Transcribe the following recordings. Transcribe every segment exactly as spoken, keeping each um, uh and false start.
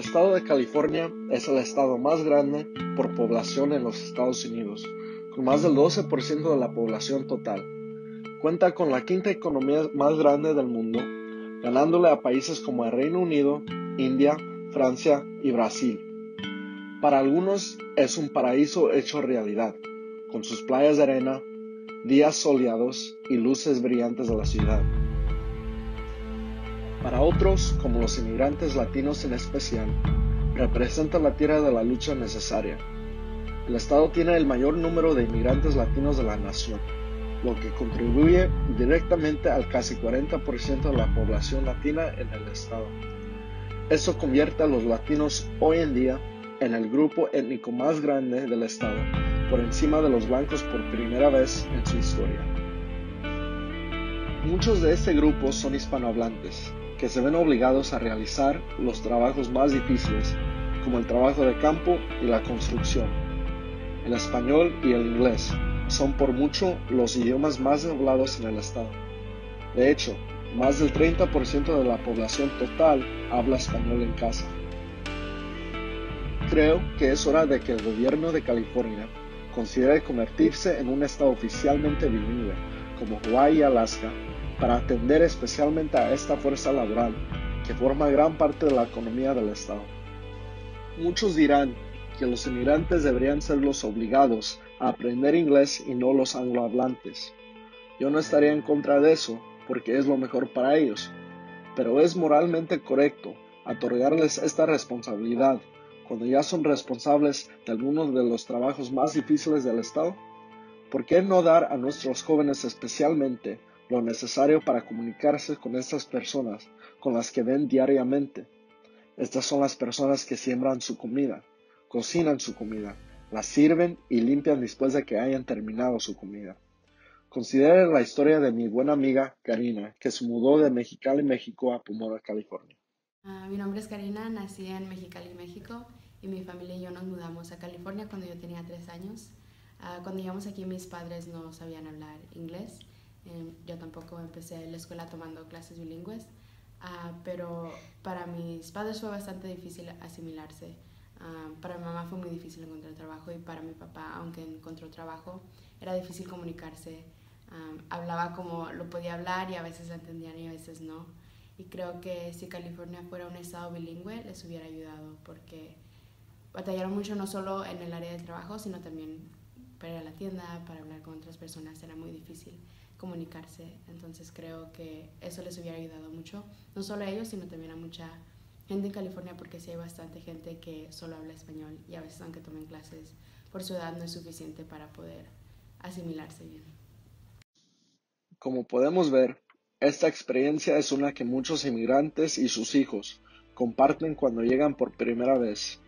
estado de California es el estado más grande por población en los Estados Unidos, con más del doce por ciento de la población total. Cuenta con la quinta economía más grande del mundo, ganándole a países como el Reino Unido, India, Francia y Brasil. Para algunos es un paraíso hecho realidad, con sus playas de arena, días soleados y luces brillantes de la ciudad. Para otros, como los inmigrantes latinos en especial, representa la tierra de la lucha necesaria. El estado tiene el mayor número de inmigrantes latinos de la nación, lo que contribuye directamente al casi cuarenta por ciento de la población latina en el estado. Eso convierte a los latinos hoy en día en el grupo étnico más grande del estado, por encima de los blancos por primera vez en su historia. Muchos de este grupo son hispanohablantes, que se ven obligados a realizar los trabajos más difíciles, como el trabajo de campo y la construcción. El español y el inglés son por mucho los idiomas más hablados en el estado. De hecho, más del treinta por ciento de la población total habla español en casa. Creo que es hora de que el gobierno de California considere convertirse en un estado oficialmente bilingüe, como Hawái y Alaska, para atender especialmente a esta fuerza laboral que forma gran parte de la economía del estado. Muchos dirán que los inmigrantes deberían ser los obligados a aprender inglés y no los anglohablantes. Yo no estaría en contra de eso, porque es lo mejor para ellos, pero es moralmente correcto otorgarles esta responsabilidad cuando ya son responsables de algunos de los trabajos más difíciles del estado. ¿Por qué no dar a nuestros jóvenes especialmente lo necesario para comunicarse con estas personas con las que ven diariamente? Estas son las personas que siembran su comida, cocinan su comida, la sirven y limpian después de que hayan terminado su comida. Consideren la historia de mi buena amiga Karina, que se mudó de Mexicali, México a Pomona, California. Uh, mi nombre es Karina, nací en Mexicali, México, y mi familia y yo nos mudamos a California cuando yo tenía tres años. Uh, cuando llegamos aquí mis padres no sabían hablar inglés, eh, yo tampoco empecé la escuela tomando clases bilingües, uh, pero para mis padres fue bastante difícil asimilarse. Uh, para mi mamá fue muy difícil encontrar trabajo y para mi papá, aunque encontró trabajo, era difícil comunicarse. Um, hablaba como lo podía hablar y a veces la entendían y a veces no. Y creo que si California fuera un estado bilingüe les hubiera ayudado porque batallaron mucho no solo en el área de trabajo, sino también para ir a la tienda, para hablar con otras personas. Era muy difícil comunicarse, entonces creo que eso les hubiera ayudado mucho, no solo a ellos, sino también a mucha gente en California, porque sí hay bastante gente que solo habla español y a veces aunque tomen clases, por su edad no es suficiente para poder asimilarse bien. Como podemos ver, esta experiencia es una que muchos inmigrantes y sus hijos comparten cuando llegan por primera vez.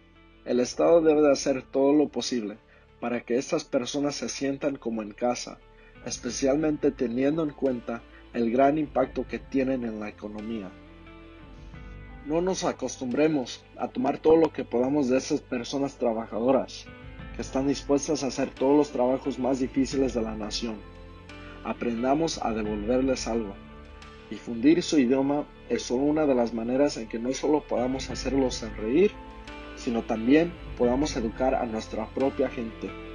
El estado debe de hacer todo lo posible para que estas personas se sientan como en casa, especialmente teniendo en cuenta el gran impacto que tienen en la economía. No nos acostumbremos a tomar todo lo que podamos de esas personas trabajadoras, que están dispuestas a hacer todos los trabajos más difíciles de la nación. Aprendamos a devolverles algo. Difundir su idioma es solo una de las maneras en que no solo podamos hacerlos sonreír, sino también podamos educar a nuestra propia gente.